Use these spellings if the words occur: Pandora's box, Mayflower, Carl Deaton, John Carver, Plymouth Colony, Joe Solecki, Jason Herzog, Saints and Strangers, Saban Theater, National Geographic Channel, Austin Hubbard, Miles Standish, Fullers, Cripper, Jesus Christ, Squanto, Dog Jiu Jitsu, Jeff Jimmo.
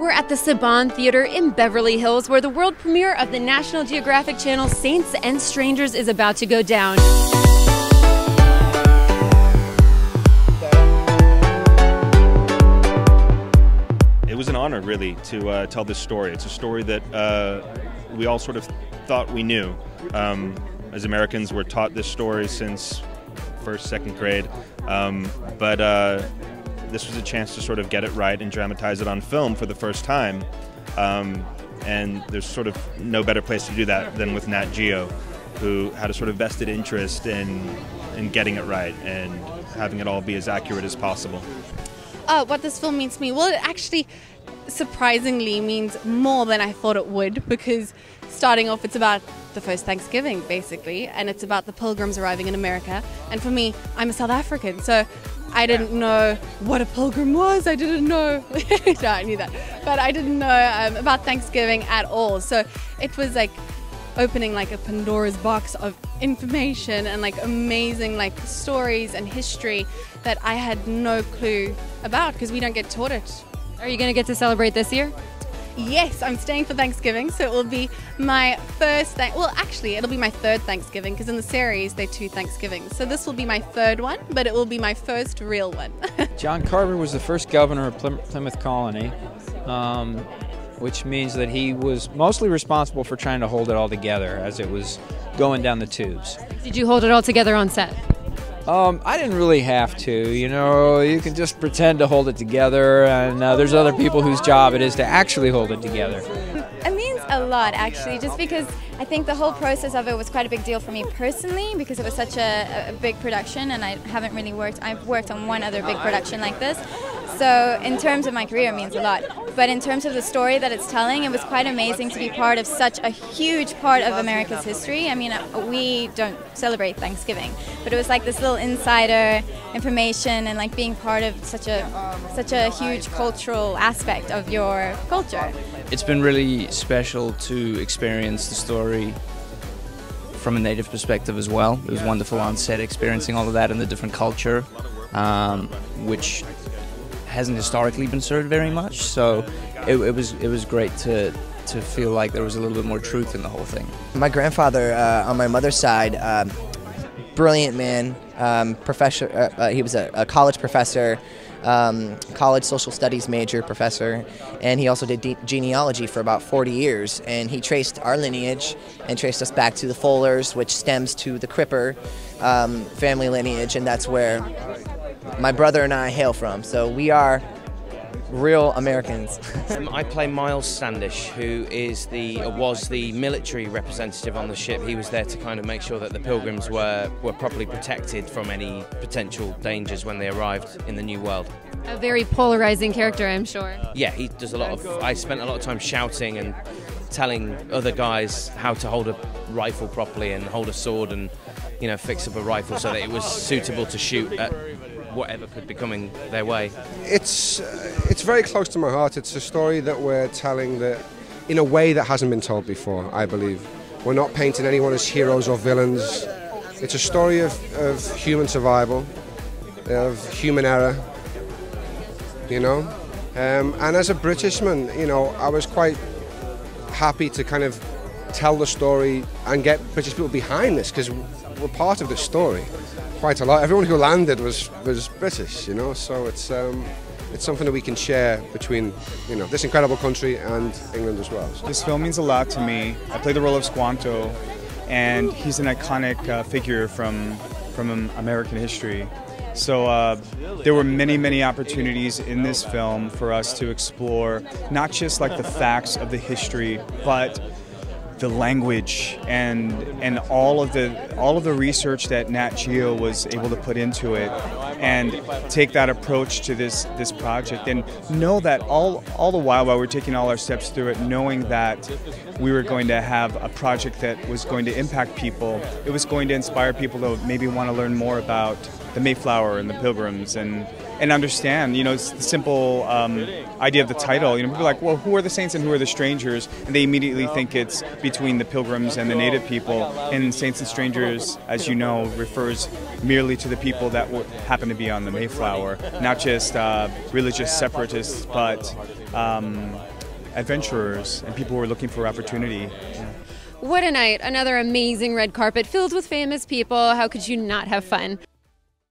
We're at the Saban Theater in Beverly Hills, where the world premiere of the National Geographic Channel Saints and Strangers is about to go down. It was an honor, really, to tell this story. It's a story that we all sort of thought we knew. As Americans, we're taught this story since first, second grade, this was a chance to sort of get it right and dramatize it on film for the first time, and there's sort of no better place to do that than with Nat Geo, who had a sort of vested interest in getting it right and having it all be as accurate as possible. What this film means to me, well, it actually surprisingly means more than I thought it would, because starting off, it's about the first Thanksgiving, basically, and it's about the pilgrims arriving in America, and for me, I'm a South African, so I didn't know what a pilgrim was. I didn't know. No, I knew that, but I didn't know about Thanksgiving at all. So it was like opening like a Pandora's box of information and like amazing like stories and history that I had no clue about, because we don't get taught it. Are you going to get to celebrate this year? Yes, I'm staying for Thanksgiving, so it will be my first. Well, actually, it'll be my third Thanksgiving, because in the series they're two Thanksgivings. So this will be my third one, but it will be my first real one. John Carver was the first governor of Plymouth Colony, which means that he was mostly responsible for trying to hold it all together as it was going down the tubes. Did you hold it all together on set? I didn't really have to, you know, you can just pretend to hold it together, and there's other people whose job it is to actually hold it together. It means a lot, actually, just because I think the whole process of it was quite a big deal for me personally, because it was such a big production, and I haven't really I've worked on one other big production like this. So in terms of my career, it means a lot. But in terms of the story that it's telling, it was quite amazing to be part of such a huge part of America's history. I mean, we don't celebrate Thanksgiving, but it was like this little insider information and like being part of such a huge cultural aspect of your culture. It's been really special to experience the story from a native perspective as well. It was wonderful on set, experiencing all of that and the different culture, which hasn't historically been served very much, so it was great to feel like there was a little bit more truth in the whole thing. My grandfather on my mother's side, brilliant man, professor. He was a college professor, college social studies major professor, and he also did genealogy for about 40 years, and he traced our lineage and traced us back to the Fullers, which stems to the Cripper family lineage, and that's where my brother and I hail from, so we are real Americans. I play Miles Standish, who is was the military representative on the ship. He was there to kind of make sure that the pilgrims were properly protected from any potential dangers when they arrived in the New World. A very polarizing character, I'm sure. Yeah, he does a lot of. I spent a lot of time shouting and telling other guys how to hold a rifle properly and hold a sword and, you know, fix up a rifle so that it was suitable to shoot at whatever could be coming their way. It's very close to my heart. It's a story that we're telling that in a way that hasn't been told before, I believe. We're not painting anyone as heroes or villains. It's a story of human survival, of human error, you know. And as a Britishman, you know, I was quite happy to kind of tell the story and get British people behind this, because we're part of the story. Quite a lot. Everyone who landed was British, you know. So it's something that we can share between, you know, this incredible country and England as well. So. This film means a lot to me. I play the role of Squanto, and he's an iconic figure from American history. So there were many opportunities in this film for us to explore not just like the facts of the history, but the language and all of the research that Nat Geo was able to put into it, and take that approach to this project, and know that all the while we're taking all our steps through it, knowing that we were going to have a project that was going to impact people. It was going to inspire people to maybe want to learn more about the Mayflower and the Pilgrims and and understand, you know, it's the simple idea of the title. You know, people are like, well, who are the saints and who are the strangers? And they immediately think it's between the pilgrims and the native people. And Saints and Strangers, as you know, refers merely to the people that happen to be on the Mayflower, not just religious separatists, but adventurers and people who are looking for opportunity. Yeah. What a night. Another amazing red carpet filled with famous people. How could you not have fun?